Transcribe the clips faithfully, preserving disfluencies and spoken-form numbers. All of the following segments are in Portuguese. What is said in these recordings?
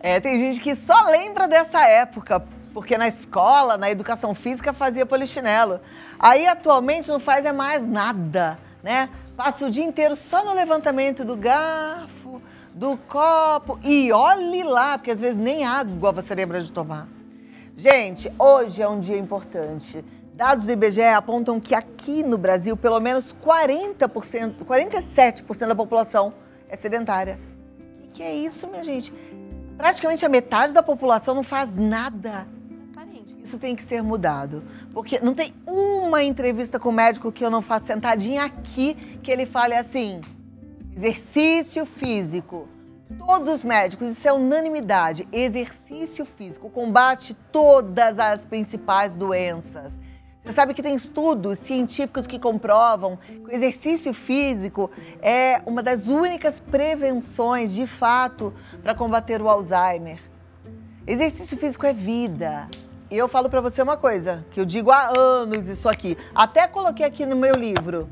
É, tem gente que só lembra dessa época, porque na escola, na educação física, fazia polichinelo. Aí, atualmente, não faz é mais nada, né? Passa o dia inteiro só no levantamento do garfo, do copo, e olhe lá, porque às vezes nem água você lembra de tomar. Gente, hoje é um dia importante. Dados do I B G E apontam que aqui no Brasil, pelo menos quarenta por cento, quarenta e sete por cento da população é sedentária. O que é isso, minha gente? Praticamente a metade da população não faz nada. Isso tem que ser mudado, porque não tem uma entrevista com o médico que eu não faço sentadinha aqui, que ele fale assim, exercício físico. Todos os médicos, isso é unanimidade, exercício físico combate todas as principais doenças. Você sabe que tem estudos científicos que comprovam que o exercício físico é uma das únicas prevenções, de fato, para combater o Alzheimer. Exercício físico é vida. E eu falo para você uma coisa, que eu digo há anos isso aqui, até coloquei aqui no meu livro.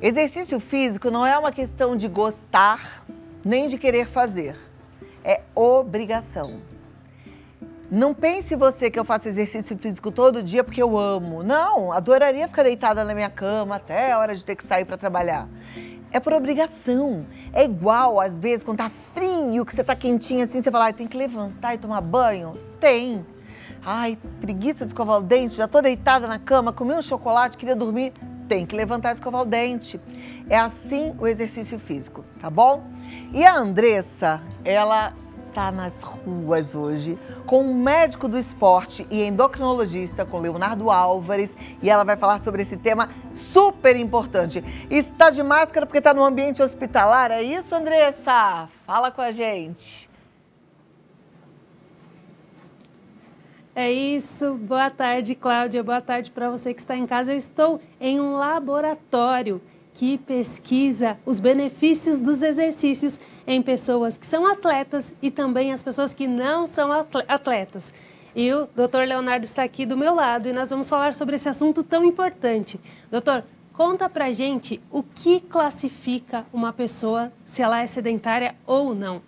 Exercício físico não é uma questão de gostar, nem de querer fazer. É obrigação. Não pense você que eu faço exercício físico todo dia porque eu amo. Não, adoraria ficar deitada na minha cama até a hora de ter que sair para trabalhar. É por obrigação. É igual, às vezes, quando tá frio, que você tá quentinha assim, você fala, ah, tem que levantar e tomar banho? Tem. Ai, preguiça de escovar o dente, já tô deitada na cama, comi um chocolate, queria dormir. Tem que levantar e escovar o dente. É assim o exercício físico, tá bom? E a Andressa, ela tá nas ruas hoje com um médico do esporte e endocrinologista, com Leonardo Álvares, e ela vai falar sobre esse tema super importante. Está de máscara porque tá no ambiente hospitalar, é isso, Andressa? Fala com a gente. É isso, boa tarde, Cláudia, boa tarde para você que está em casa. Eu estou em um laboratório que pesquisa os benefícios dos exercícios em pessoas que são atletas e também as pessoas que não são atletas. E o doutor Leonardo está aqui do meu lado e nós vamos falar sobre esse assunto tão importante. Doutor, conta pra gente o que classifica uma pessoa se ela é sedentária ou não.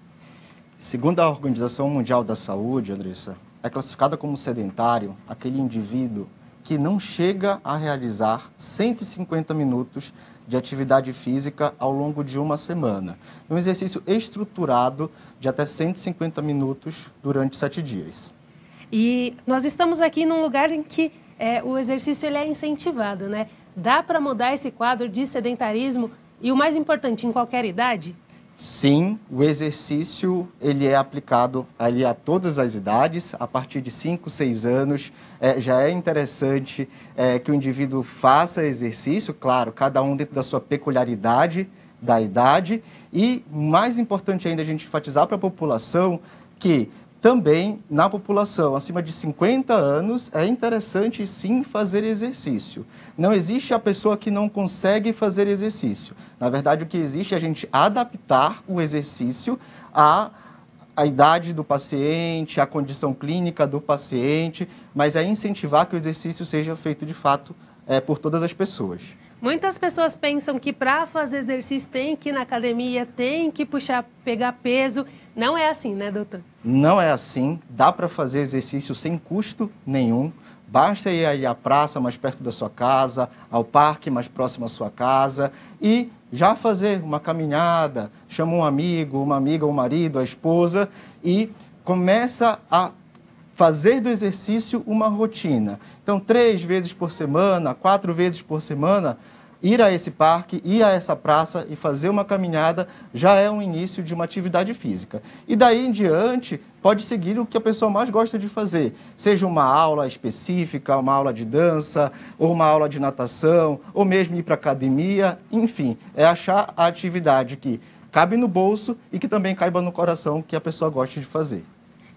Segundo a Organização Mundial da Saúde, Andressa, é classificada como sedentário aquele indivíduo que não chega a realizar cento e cinquenta minutos de atividade física ao longo de uma semana. Um exercício estruturado de até cento e cinquenta minutos durante sete dias. E nós estamos aqui num lugar em que é, o exercício ele é incentivado, né? Dá para mudar esse quadro de sedentarismo e, o mais importante, em qualquer idade? Sim, o exercício ele é aplicado ali a todas as idades, a partir de cinco, seis anos. É, já é interessante é, que o indivíduo faça exercício, claro, cada um dentro da sua peculiaridade da idade. E mais importante ainda a gente enfatizar para a população que também na população acima de cinquenta anos é interessante sim fazer exercício. Não existe a pessoa que não consegue fazer exercício. Na verdade, o que existe é a gente adaptar o exercício à, à idade do paciente, à condição clínica do paciente, mas é incentivar que o exercício seja feito de fato é, por todas as pessoas. Muitas pessoas pensam que para fazer exercício tem que ir na academia, tem que puxar, pegar peso. Não é assim, né, doutor? Não é assim. Dá para fazer exercício sem custo nenhum. Basta ir aí à praça mais perto da sua casa, ao parque mais próximo à sua casa e já fazer uma caminhada, chama um amigo, uma amiga, o marido, a esposa e começa a fazer do exercício uma rotina. Então, três vezes por semana, quatro vezes por semana, ir a esse parque, ir a essa praça e fazer uma caminhada já é um início de uma atividade física. E daí em diante, pode seguir o que a pessoa mais gosta de fazer, seja uma aula específica, uma aula de dança, ou uma aula de natação, ou mesmo ir para a academia, enfim, é achar a atividade que cabe no bolso e que também caiba no coração que a pessoa gosta de fazer.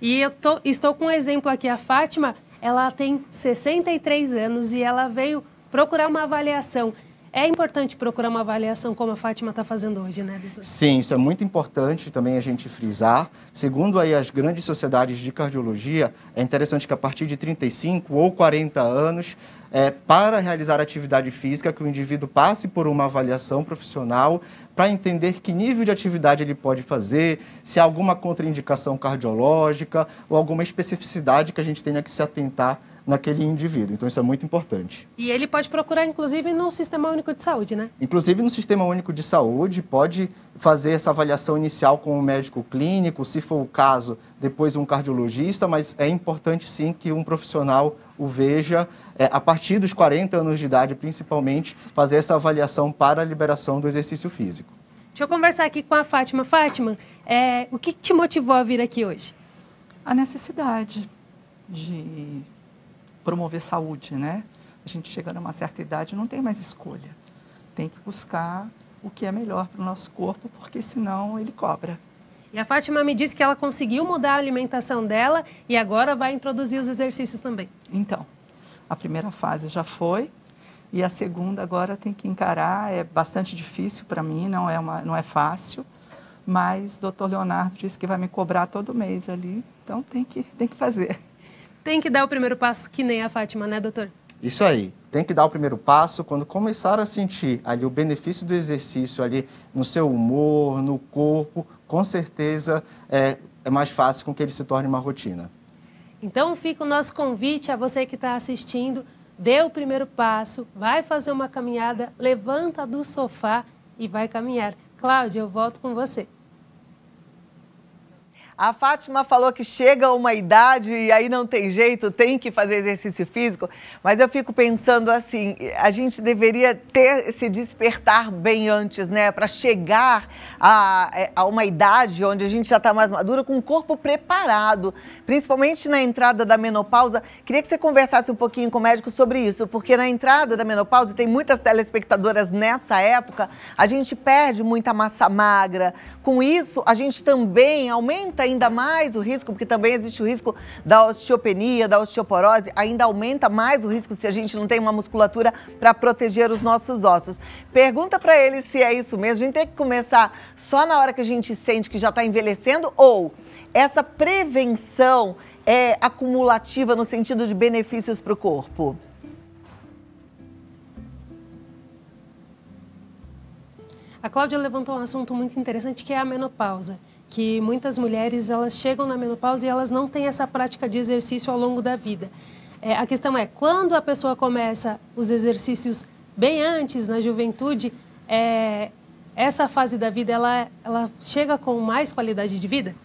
E eu tô, estou com um exemplo aqui, a Fátima, ela tem sessenta e três anos e ela veio procurar uma avaliação. É importante procurar uma avaliação como a Fátima está fazendo hoje, né, doutor? Sim, isso é muito importante também a gente frisar. Segundo aí as grandes sociedades de cardiologia, é interessante que a partir de trinta e cinco ou quarenta anos é, para realizar atividade física, que o indivíduo passe por uma avaliação profissional para entender que nível de atividade ele pode fazer, se há alguma contraindicação cardiológica ou alguma especificidade que a gente tenha que se atentar naquele indivíduo. Então, isso é muito importante. E ele pode procurar, inclusive, no Sistema Único de Saúde, né? Inclusive, no Sistema Único de Saúde, pode fazer essa avaliação inicial com um médico clínico, se for o caso, depois um cardiologista, mas é importante, sim, que um profissional o veja, é, a partir dos quarenta anos de idade, principalmente, fazer essa avaliação para a liberação do exercício físico. Deixa eu conversar aqui com a Fátima. Fátima, é, o que te motivou a vir aqui hoje? A necessidade de promover saúde, né? A gente chega numa certa idade, não tem mais escolha. Tem que buscar o que é melhor para o nosso corpo, porque senão ele cobra. E a Fátima me disse que ela conseguiu mudar a alimentação dela e agora vai introduzir os exercícios também. Então, a primeira fase já foi e a segunda agora tem que encarar. É bastante difícil para mim, não é, uma, não é fácil, mas o doutor Leonardo disse que vai me cobrar todo mês ali, então tem que, tem que fazer. Tem que dar o primeiro passo, que nem a Fátima, né, doutor? Isso aí. Tem que dar o primeiro passo quando começar a sentir ali o benefício do exercício ali no seu humor, no corpo. Com certeza é, é mais fácil com que ele se torne uma rotina. Então fica o nosso convite a você que está assistindo. Dê o primeiro passo, vai fazer uma caminhada, levanta do sofá e vai caminhar. Cláudia, eu volto com você. A Fátima falou que chega uma idade e aí não tem jeito, tem que fazer exercício físico, mas eu fico pensando assim, a gente deveria ter se despertar bem antes, né? Para chegar a, a uma idade onde a gente já está mais madura, com o corpo preparado, principalmente na entrada da menopausa. Queria que você conversasse um pouquinho com o médico sobre isso, porque na entrada da menopausa, tem muitas telespectadoras nessa época, a gente perde muita massa magra. Com isso, a gente também aumenta ainda mais o risco, porque também existe o risco da osteopenia, da osteoporose, ainda aumenta mais o risco se a gente não tem uma musculatura para proteger os nossos ossos. Pergunta para ele se é isso mesmo, a gente tem que começar só na hora que a gente sente que já está envelhecendo, ou essa prevenção é acumulativa no sentido de benefícios para o corpo? A Cláudia levantou um assunto muito interessante, que é a menopausa. Que muitas mulheres, elas chegam na menopausa e elas não têm essa prática de exercício ao longo da vida. É, a questão é, quando a pessoa começa os exercícios bem antes, na juventude, é, essa fase da vida, ela, ela chega com mais qualidade de vida?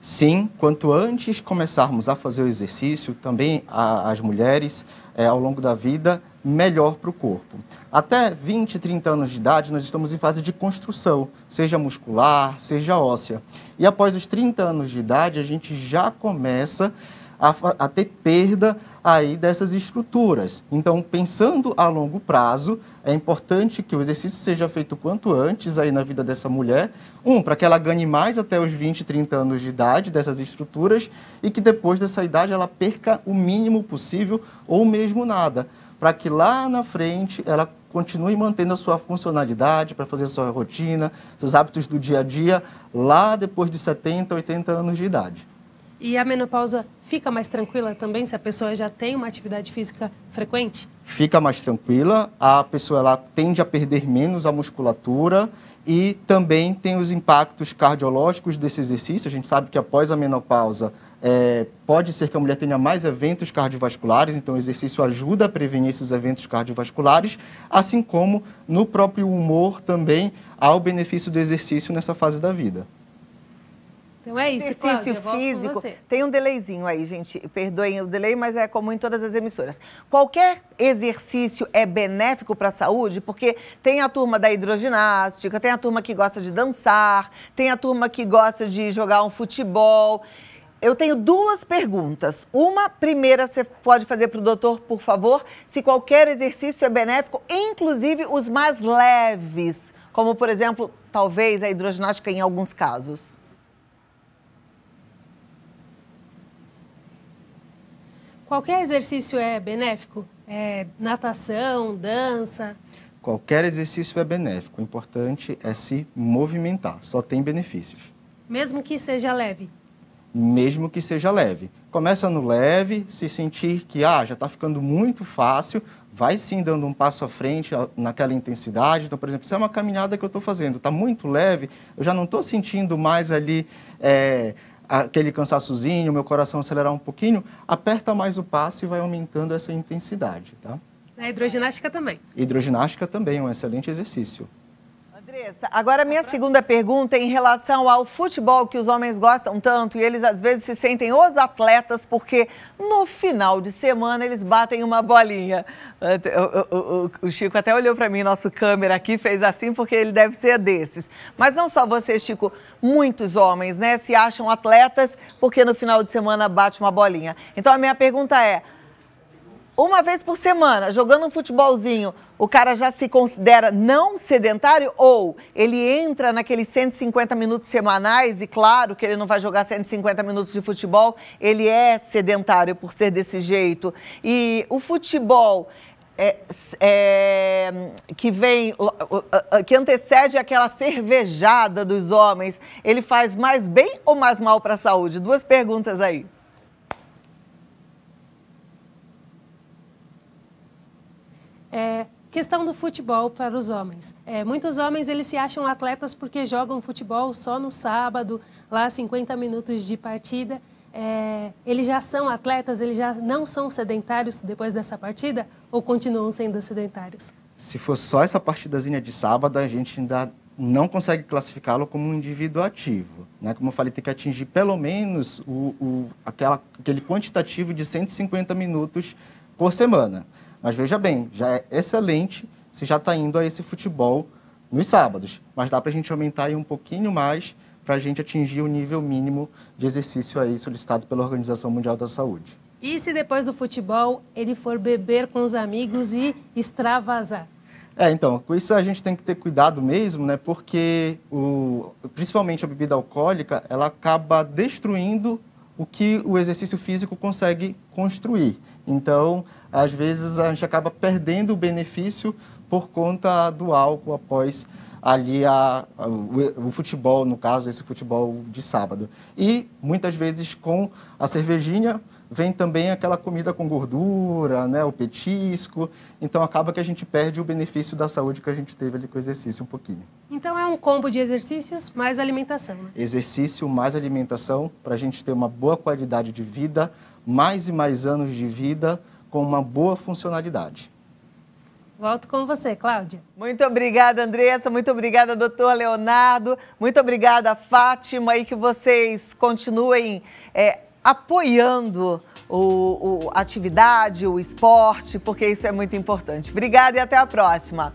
Sim, quanto antes começarmos a fazer o exercício, também a, as mulheres, é, ao longo da vida, melhor para o corpo. Até vinte, trinta anos de idade, nós estamos em fase de construção, seja muscular, seja óssea. E após os trinta anos de idade, a gente já começa a, a ter perda aí dessas estruturas. Então, pensando a longo prazo, é importante que o exercício seja feito quanto antes aí na vida dessa mulher. Um, para que ela ganhe mais até os vinte, trinta anos de idade dessas estruturas e que depois dessa idade ela perca o mínimo possível ou mesmo nada, para que lá na frente ela continue mantendo a sua funcionalidade, para fazer a sua rotina, seus hábitos do dia a dia, lá depois de setenta, oitenta anos de idade. E a menopausa fica mais tranquila também se a pessoa já tem uma atividade física frequente? Fica mais tranquila, a pessoa ela tende a perder menos a musculatura e também tem os impactos cardiológicos desse exercício. A gente sabe que após a menopausa, É, pode ser que a mulher tenha mais eventos cardiovasculares, então o exercício ajuda a prevenir esses eventos cardiovasculares, assim como no próprio humor também há o benefício do exercício nessa fase da vida. Então é isso, exercício físico. Tem um delayzinho aí, gente. Perdoem o delay, mas é comum em todas as emissoras. Qualquer exercício é benéfico para a saúde, porque tem a turma da hidroginástica, tem a turma que gosta de dançar, tem a turma que gosta de jogar um futebol. Eu tenho duas perguntas. Uma, primeira, você pode fazer para o doutor, por favor, se qualquer exercício é benéfico, inclusive os mais leves, como, por exemplo, talvez a hidroginástica em alguns casos. Qualquer exercício é benéfico? É natação, dança? Qualquer exercício é benéfico. O importante é se movimentar. Só tem benefícios. Mesmo que seja leve? Mesmo que seja leve. Começa no leve, se sentir que ah, já está ficando muito fácil, vai sim dando um passo à frente naquela intensidade. Então, por exemplo, se é uma caminhada que eu estou fazendo, está muito leve, eu já não estou sentindo mais ali é, aquele cansaçozinho, meu coração acelerar um pouquinho, aperta mais o passo e vai aumentando essa intensidade, tá? Na hidroginástica também. Hidroginástica também é um excelente exercício. Andressa, agora minha segunda pergunta é em relação ao futebol, que os homens gostam tanto e eles às vezes se sentem os atletas porque no final de semana eles batem uma bolinha. O, o, o, o Chico até olhou para mim, nosso câmera aqui, fez assim porque ele deve ser desses. Mas não só você, Chico, muitos homens, né, se acham atletas porque no final de semana bate uma bolinha. Então a minha pergunta é, uma vez por semana, jogando um futebolzinho, o cara já se considera não sedentário ou ele entra naqueles cento e cinquenta minutos semanais e claro que ele não vai jogar cento e cinquenta minutos de futebol, ele é sedentário por ser desse jeito. E o futebol é, é, que vem, que antecede aquela cervejada dos homens, ele faz mais bem ou mais mal para a saúde? Duas perguntas aí. É, questão do futebol para os homens. É, muitos homens eles se acham atletas porque jogam futebol só no sábado, lá cinquenta minutos de partida. É, eles já são atletas, eles já não são sedentários depois dessa partida ou continuam sendo sedentários? Se for só essa partidazinha de sábado, a gente ainda não consegue classificá-lo como um indivíduo ativo, né? Como eu falei, tem que atingir pelo menos o, o, aquela, aquele quantitativo de cento e cinquenta minutos por semana. Mas veja bem, já é excelente se já está indo a esse futebol nos sábados. Mas dá para a gente aumentar aí um pouquinho mais para a gente atingir o nível mínimo de exercício aí solicitado pela Organização Mundial da Saúde. E se depois do futebol ele for beber com os amigos e extravasar? É, então, com isso a gente tem que ter cuidado mesmo, né? Porque o, principalmente a bebida alcoólica, ela acaba destruindo o que o exercício físico consegue construir. Então, às vezes, a gente acaba perdendo o benefício por conta do álcool após ali a, a, o, o futebol, no caso, esse futebol de sábado. E, muitas vezes, com a cervejinha, vem também aquela comida com gordura, né, o petisco. Então, acaba que a gente perde o benefício da saúde que a gente teve ali com o exercício um pouquinho. Então, é um combo de exercícios mais alimentação, né? Exercício mais alimentação, para a gente ter uma boa qualidade de vida, mais e mais anos de vida, com uma boa funcionalidade. Volto com você, Cláudia. Muito obrigada, Andressa. Muito obrigada, doutor Leonardo. Muito obrigada, Fátima. E que vocês continuem é, apoiando o, o, a atividade, o esporte, porque isso é muito importante. Obrigada e até a próxima.